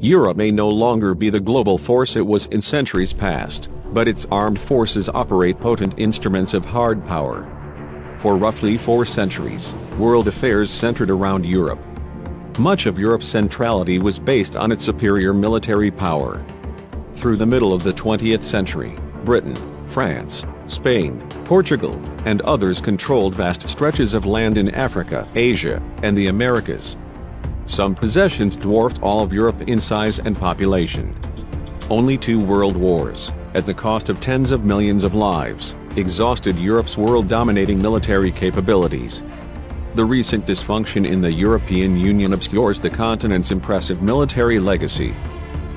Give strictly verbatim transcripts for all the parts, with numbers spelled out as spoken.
Europe may no longer be the global force it was in centuries past, but its armed forces operate potent instruments of hard power. For roughly four centuries, world affairs centered around Europe. Much of Europe's centrality was based on its superior military power. Through the middle of the twentieth century, Britain, France, Spain, Portugal, and others controlled vast stretches of land in Africa, Asia, and the Americas. Some possessions dwarfed all of Europe in size and population. Only two world wars, at the cost of tens of millions of lives, exhausted Europe's world-dominating military capabilities. The recent dysfunction in the European Union obscures the continent's impressive military legacy.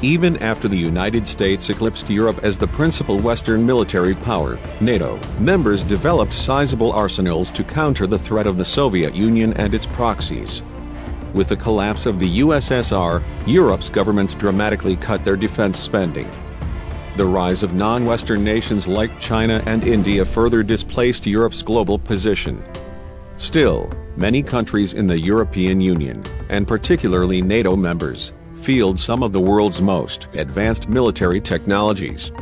Even after the United States eclipsed Europe as the principal Western military power, NATO members developed sizable arsenals to counter the threat of the Soviet Union and its proxies. With the collapse of the U S S R, Europe's governments dramatically cut their defense spending. The rise of non-Western nations like China and India further displaced Europe's global position. Still, many countries in the European Union, and particularly NATO members, field some of the world's most advanced military technologies.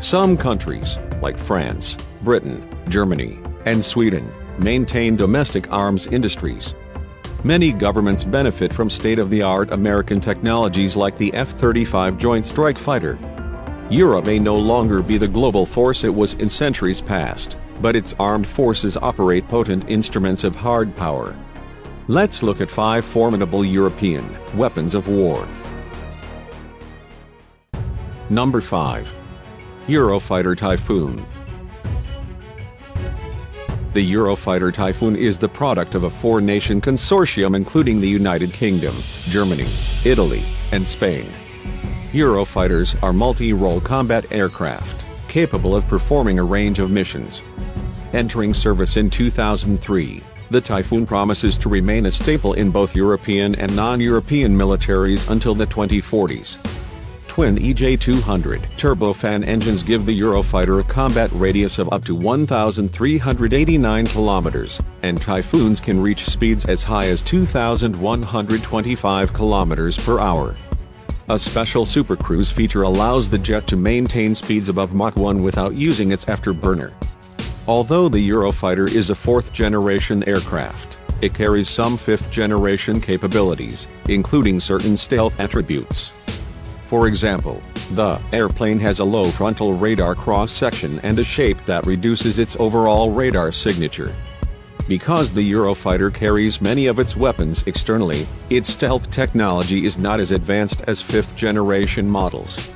Some countries, like France, Britain, Germany, and Sweden, maintain domestic arms industries. Many governments benefit from state-of-the-art American technologies like the F thirty-five Joint Strike Fighter. Europe may no longer be the global force it was in centuries past, but its armed forces operate potent instruments of hard power. Let's look at five formidable European weapons of war. Number five. Eurofighter Typhoon. The Eurofighter Typhoon is the product of a four-nation consortium including the United Kingdom, Germany, Italy, and Spain. Eurofighters are multi-role combat aircraft, capable of performing a range of missions. Entering service in two thousand three, the Typhoon promises to remain a staple in both European and non-European militaries until the twenty forties. Twin E J two hundred turbofan engines give the Eurofighter a combat radius of up to one thousand three hundred eighty-nine kilometers, and Typhoons can reach speeds as high as two thousand one hundred twenty-five kilometers per hour. A special supercruise feature allows the jet to maintain speeds above Mach one without using its afterburner. Although the Eurofighter is a fourth-generation aircraft, it carries some fifth-generation capabilities, including certain stealth attributes. For example, the airplane has a low frontal radar cross-section and a shape that reduces its overall radar signature. Because the Eurofighter carries many of its weapons externally, its stealth technology is not as advanced as fifth-generation models.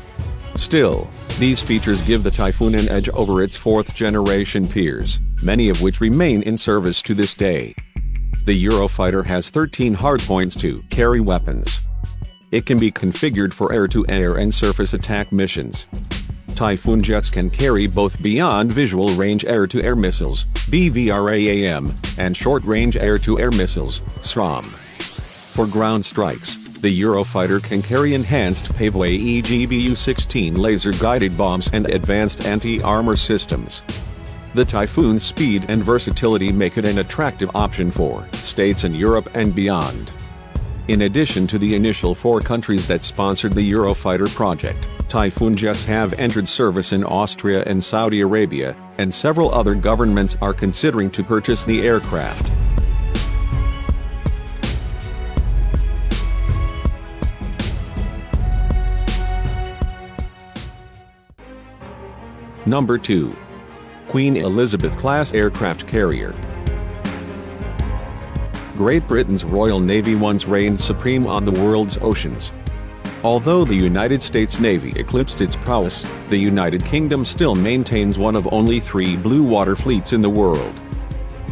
Still, these features give the Typhoon an edge over its fourth-generation peers, many of which remain in service to this day. The Eurofighter has thirteen hardpoints to carry weapons. It can be configured for air-to-air and surface attack missions. Typhoon jets can carry both beyond visual range air-to-air missiles, B V R A A M, and short-range air-to-air missiles, SRAAM. For ground strikes, the Eurofighter can carry enhanced Paveway E G B U sixteen laser-guided bombs and advanced anti-armor systems. The Typhoon's speed and versatility make it an attractive option for states in Europe and beyond. In addition to the initial four countries that sponsored the Eurofighter project, Typhoon jets have entered service in Austria and Saudi Arabia, and several other governments are considering to purchase the aircraft. Number two. Queen Elizabeth Class Aircraft Carrier. Great Britain's Royal Navy once reigned supreme on the world's oceans. Although the United States Navy eclipsed its prowess, the United Kingdom still maintains one of only three blue water fleets in the world.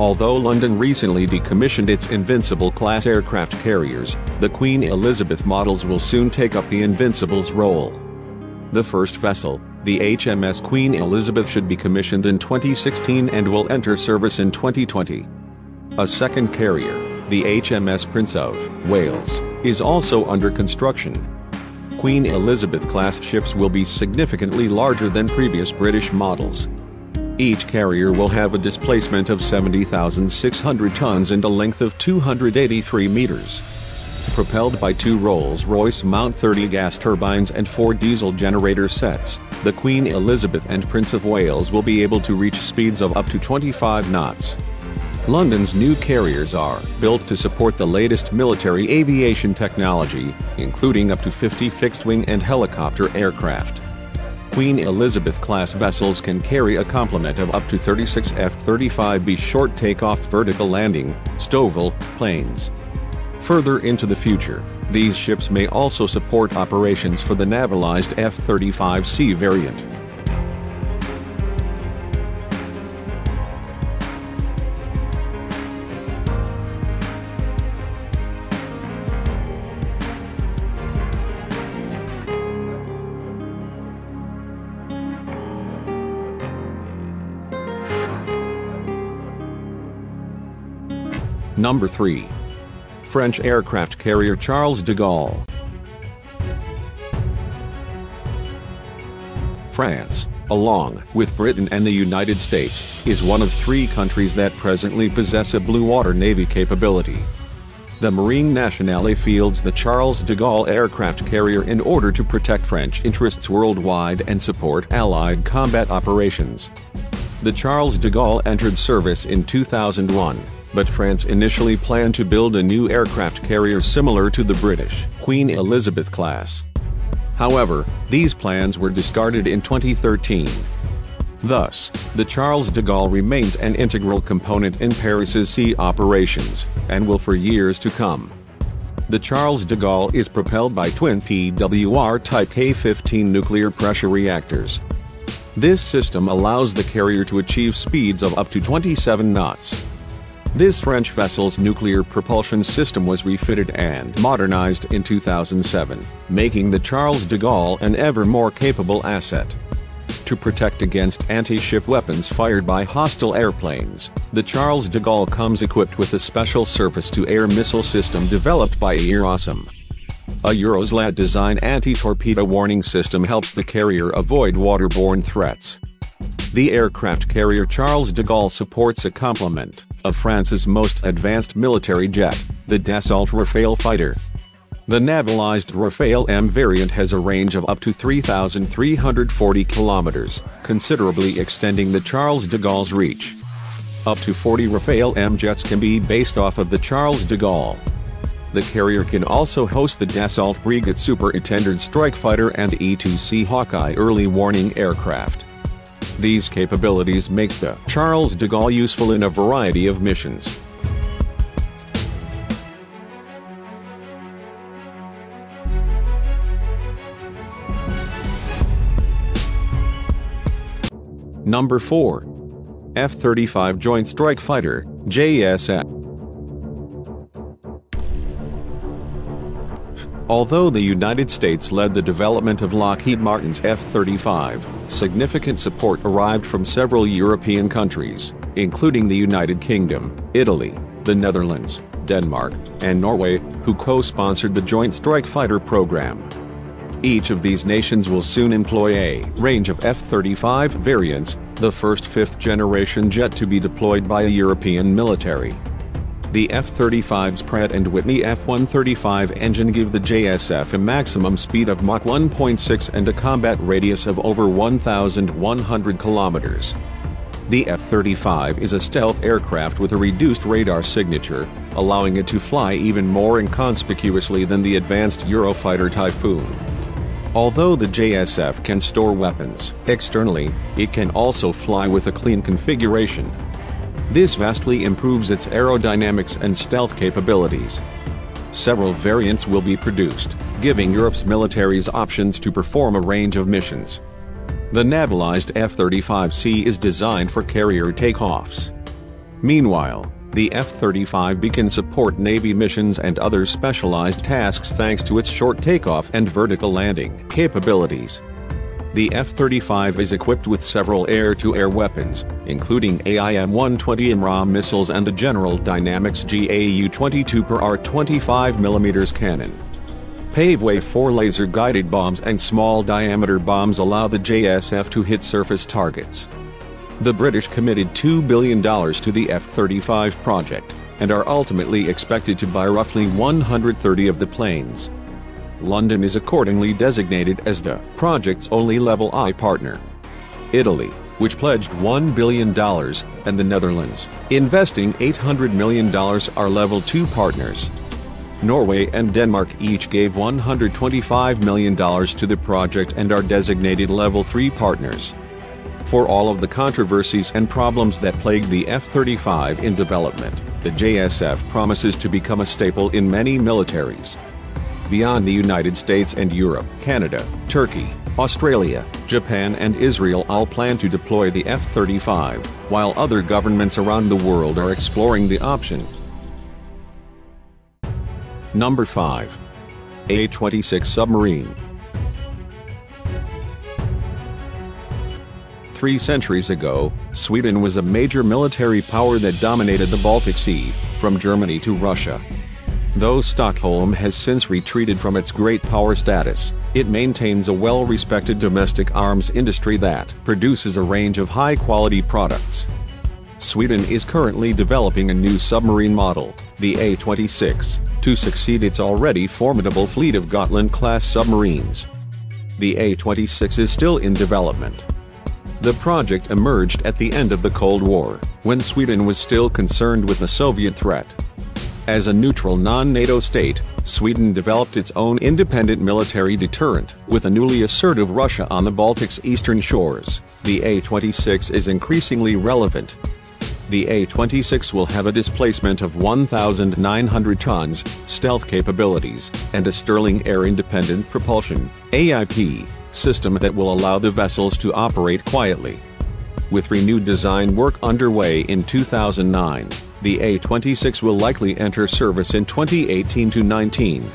Although London recently decommissioned its Invincible-class aircraft carriers, the Queen Elizabeth models will soon take up the Invincible's role. The first vessel, the H M S Queen Elizabeth, should be commissioned in twenty sixteen and will enter service in twenty twenty. A second carrier, the H M S Prince of Wales, is also under construction. Queen Elizabeth-class ships will be significantly larger than previous British models. Each carrier will have a displacement of seventy thousand six hundred tons and a length of two hundred eighty-three meters. Propelled by two Rolls-Royce Mount thirty gas turbines and four diesel generator sets, the Queen Elizabeth and Prince of Wales will be able to reach speeds of up to twenty-five knots. London's new carriers are built to support the latest military aviation technology, including up to fifty fixed-wing and helicopter aircraft. Queen Elizabeth-class vessels can carry a complement of up to thirty-six F thirty-five B short takeoff vertical landing, STOVL, planes. Further into the future, these ships may also support operations for the navalized F thirty-five C variant. Number three. French aircraft carrier Charles de Gaulle. France, along with Britain and the United States, is one of three countries that presently possess a blue water navy capability. The Marine Nationale fields the Charles de Gaulle aircraft carrier in order to protect French interests worldwide and support Allied combat operations. The Charles de Gaulle entered service in two thousand one. But France initially planned to build a new aircraft carrier similar to the British Queen Elizabeth class. However, these plans were discarded in twenty thirteen. Thus, the Charles de Gaulle remains an integral component in Paris's sea operations, and will for years to come. The Charles de Gaulle is propelled by twin P W R type K fifteen nuclear pressure reactors. This system allows the carrier to achieve speeds of up to twenty-seven knots. This French vessel's nuclear propulsion system was refitted and modernized in two thousand seven, making the Charles de Gaulle an ever more capable asset. To protect against anti-ship weapons fired by hostile airplanes, the Charles de Gaulle comes equipped with a special surface-to-air missile system developed by EUROSAM. A Euroslad-designed anti-torpedo warning system helps the carrier avoid waterborne threats. The aircraft carrier Charles de Gaulle supports a complement of France's most advanced military jet, the Dassault Rafale fighter. The navalized Rafale M variant has a range of up to three thousand three hundred forty kilometers, considerably extending the Charles de Gaulle's reach. Up to forty Rafale M jets can be based off of the Charles de Gaulle. The carrier can also host the Dassault Frigate Super Étendard Strike Fighter and E two C Hawkeye early warning aircraft. These capabilities makes the Charles de Gaulle useful in a variety of missions. Number four. F thirty-five Joint Strike Fighter, J S F. Although the United States led the development of Lockheed Martin's F thirty-five, significant support arrived from several European countries, including the United Kingdom, Italy, the Netherlands, Denmark, and Norway, who co-sponsored the Joint Strike Fighter program. Each of these nations will soon employ a range of F thirty-five variants, the first fifth-generation jet to be deployed by a European military. The F thirty-five's Pratt and Whitney F one thirty-five engine give the J S F a maximum speed of Mach one point six and a combat radius of over one thousand one hundred kilometers. The F thirty-five is a stealth aircraft with a reduced radar signature, allowing it to fly even more inconspicuously than the advanced Eurofighter Typhoon. Although the J S F can store weapons externally, it can also fly with a clean configuration. This vastly improves its aerodynamics and stealth capabilities. Several variants will be produced, giving Europe's militaries options to perform a range of missions. The navalized F thirty-five C is designed for carrier takeoffs. Meanwhile, the F thirty-five B can support Navy missions and other specialized tasks thanks to its short takeoff and vertical landing capabilities. The F thirty-five is equipped with several air-to-air weapons, including A I M one twenty AMRAAM missiles and a General Dynamics G A U twenty-two per hour twenty-five millimeter cannon. Paveway four laser-guided bombs and small-diameter bombs allow the J S F to hit surface targets. the British committed two billion dollars to the F thirty-five project, and are ultimately expected to buy roughly one hundred thirty of the planes. London is accordingly designated as the project's only Level one partner. Italy, which pledged one billion dollars, and the Netherlands, investing eight hundred million dollars, are Level two partners. Norway and Denmark each gave one hundred twenty-five million dollars to the project and are designated Level three partners. For all of the controversies and problems that plague the F thirty-five in development, the J S F promises to become a staple in many militaries. Beyond the United States and Europe, Canada, Turkey, Australia, Japan and Israel all plan to deploy the F thirty-five, while other governments around the world are exploring the option. Number five. A twenty-six Submarine. Three centuries ago, Sweden was a major military power that dominated the Baltic Sea, from Germany to Russia. Though Stockholm has since retreated from its great power status, it maintains a well-respected domestic arms industry that produces a range of high-quality products. Sweden is currently developing a new submarine model, the A twenty-six, to succeed its already formidable fleet of Gotland-class submarines. The A twenty-six is still in development. The project emerged at the end of the Cold War, when Sweden was still concerned with the Soviet threat. As a neutral non-NATO state, Sweden developed its own independent military deterrent. With a newly assertive Russia on the Baltic's eastern shores, the A twenty-six is increasingly relevant. The A twenty-six will have a displacement of one thousand nine hundred tons, stealth capabilities, and a Stirling air-independent propulsion (A I P) system that will allow the vessels to operate quietly. With renewed design work underway in two thousand nine, the A twenty-six will likely enter service in twenty eighteen to nineteen.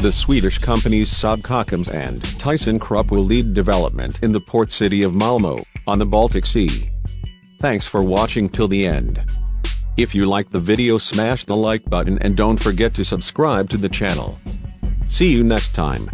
The Swedish companies Saab Kockums and Thyssen Krupp will lead development in the port city of Malmö, on the Baltic Sea. Thanks for watching till the end. If you liked the video, smash the like button and don't forget to subscribe to the channel. See you next time.